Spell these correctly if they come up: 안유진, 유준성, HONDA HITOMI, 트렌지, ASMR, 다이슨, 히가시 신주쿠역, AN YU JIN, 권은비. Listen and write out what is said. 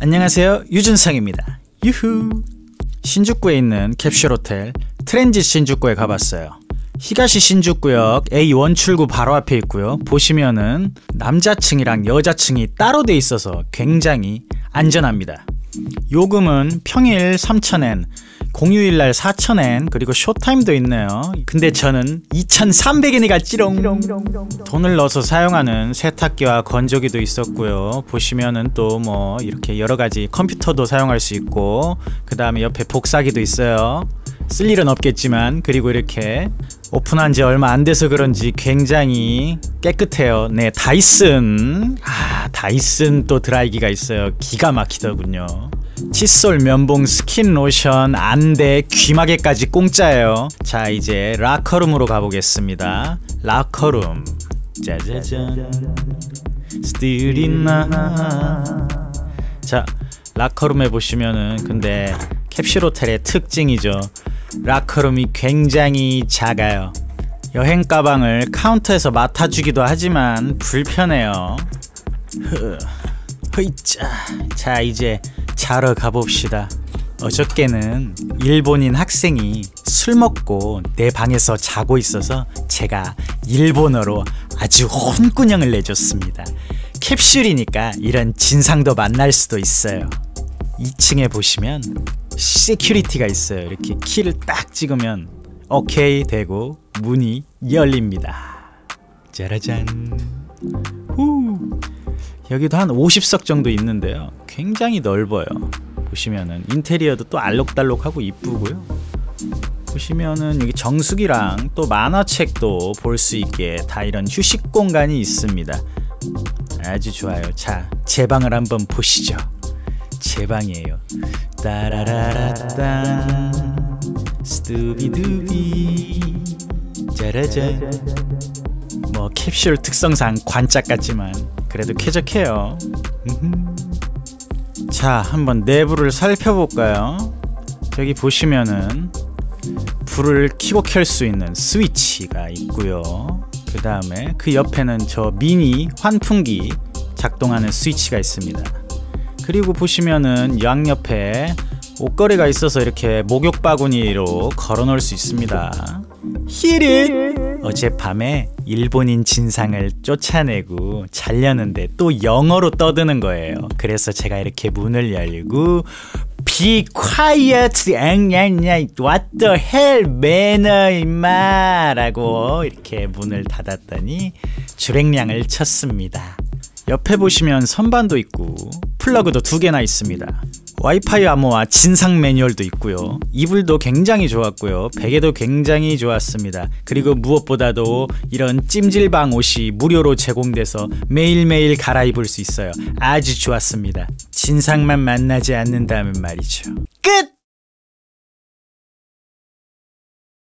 안녕하세요, 유준성입니다. 유후! 신주쿠에 있는 캡슐 호텔 트렌지 신주쿠에 가봤어요. 히가시 신주쿠역 A1 출구 바로 앞에 있고요. 보시면은 남자층이랑 여자층이 따로 돼 있어서 굉장히 안전합니다. 요금은 평일 3,000엔, 공휴일날 4,000엔, 그리고 쇼타임도 있네요. 근데 저는 2,300엔이 갔지롱. 돈을 넣어서 사용하는 세탁기와 건조기도 있었고요. 보시면은 또 뭐 이렇게 여러가지 컴퓨터도 사용할 수 있고, 그 다음에 옆에 복사기도 있어요. 쓸 일은 없겠지만, 그리고 이렇게 오픈한 지 얼마 안 돼서 그런지 굉장히 깨끗해요. 네, 다이슨. 다이슨 또 드라이기가 있어요. 기가 막히더군요. 칫솔, 면봉, 스킨, 로션, 안대, 귀마개까지 공짜예요. 자, 이제 라커룸으로 가보겠습니다. 라커룸. 짜자잔. Still 있나? 자, 라커룸에 보시면은, 근데 캡슐 호텔의 특징이죠. 라커룸이 굉장히 작아요. 여행 가방을 카운터에서 맡아주기도 하지만 불편해요. 허이짜. 자, 이제 자러 가봅시다. 어저께는 일본인 학생이 술 먹고 내 방에서 자고 있어서 제가 일본어로 아주 혼꾸녕을 내줬습니다. 캡슐이니까 이런 진상도 만날 수도 있어요. 2층에 보시면 시큐리티가 있어요. 이렇게 키를 딱 찍으면 오케이 되고 문이 열립니다. 짜라잔. 후. 여기도 한 50석 정도 있는데요, 굉장히 넓어요. 보시면은 인테리어도 또 알록달록하고 이쁘고요. 보시면은 여기 정수기랑 또 만화책도 볼 수 있게 다 이런 휴식 공간이 있습니다. 아주 좋아요. 자, 제 방을 한번 보시죠. 제 방이에요. 따라라라딴 스두비두비 짜라잔. 뭐 캡슐 특성상 관짝 같지만 그래도 쾌적해요. 자, 한번 내부를 살펴볼까요? 여기 보시면은 불을 켜고 켤 수 있는 스위치가 있고요. 그 다음에 그 옆에는 저 미니 환풍기 작동하는 스위치가 있습니다. 그리고 보시면은 양옆에 옷걸이가 있어서 이렇게 목욕 바구니로 걸어 놓을 수 있습니다. 히릿! 어젯밤에 일본인 진상을 쫓아내고 자려는데 또 영어로 떠드는 거예요. 그래서 제가 이렇게 문을 열고 Be quiet! What the hell, 매너 임마! 라고 이렇게 문을 닫았더니 줄행량을 쳤습니다. 옆에 보시면 선반도 있고 플러그도 2개나 있습니다. 와이파이 암호와 진상 매뉴얼도 있고요. 이불도 굉장히 좋았고요. 베개도 굉장히 좋았습니다. 그리고 무엇보다도 이런 찜질방 옷이 무료로 제공돼서 매일매일 갈아입을 수 있어요. 아주 좋았습니다. 진상만 만나지 않는다면 말이죠.